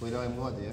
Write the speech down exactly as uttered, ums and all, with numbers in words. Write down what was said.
Pływają młody.